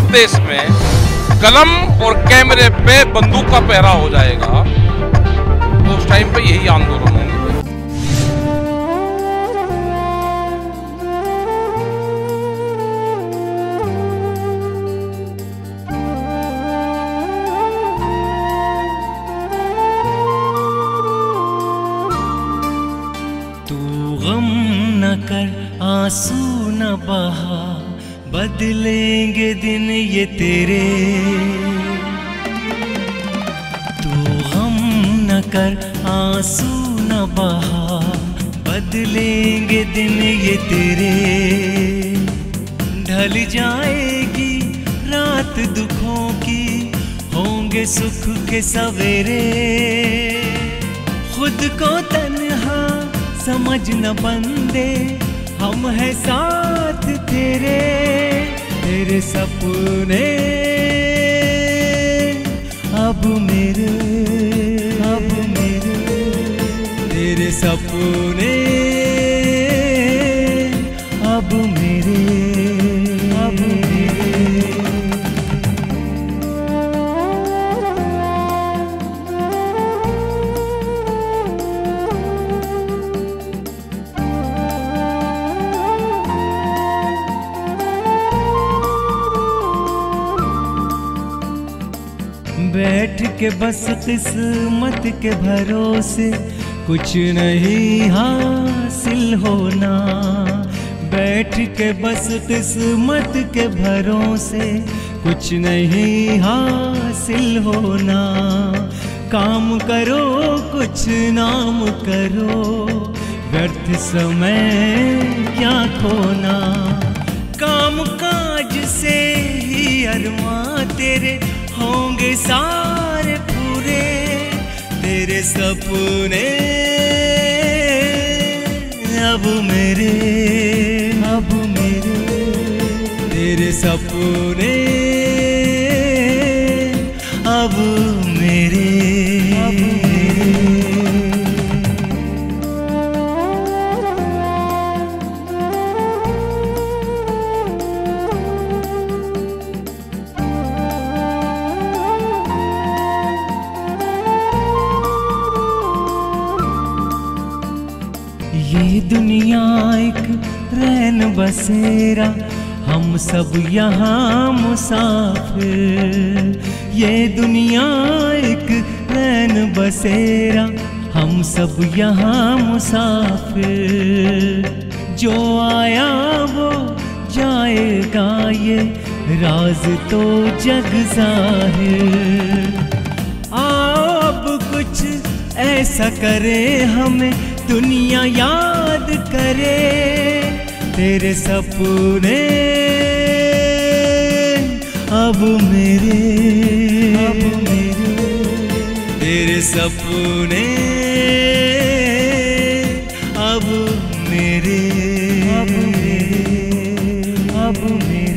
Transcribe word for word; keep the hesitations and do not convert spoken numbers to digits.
पंजाब देश में कलम और कैमरे पे बंदूक का पहरा हो जाएगा तो उस टाइम पे यही आंदोलन होंगे। तू गम न कर आंसू न बहा, बदलेंगे दिन ये तेरे। तू गम न कर आंसू न बहा, बदलेंगे दिन ये तेरे। ढल जाएगी रात दुखों की, होंगे सुख के सवेरे। खुद को तन्हा समझ न बंदे, हम हैं साथ तेरे। तेरे सपने अब मेरे, अब मेरे। तेरे सपने अब मेरे, अब मेरे। बैठ के बस किस्मत के भरोसे, कुछ नहीं हासिल होना। बैठ के बस किस्मत के भरोसे, कुछ नहीं हासिल होना। काम करो कुछ नाम करो, व्यर्थ समय क्या खोना। काम काज से ही अरमां तेरे, होंगे सारे पूरे। तेरे सपने अब मेरे, अब मेरे। तेरे सपने अब मेरे, अब मेरे। ये दुनिया एक रैन बसेरा, हम सब यहाँ मुसाफिर। ये दुनिया एक रैन बसेरा, हम सब यहाँ मुसाफिर। जो आया वो जाएगा, ये राज तो जग जाहिर। आओ अब कुछ ऐसा करे, हमें दुनिया याद करे। तेरे सपने अब मेरे, अब मेरे। तेरे सपने अब मेरे, अब मेरे, अब मेरे।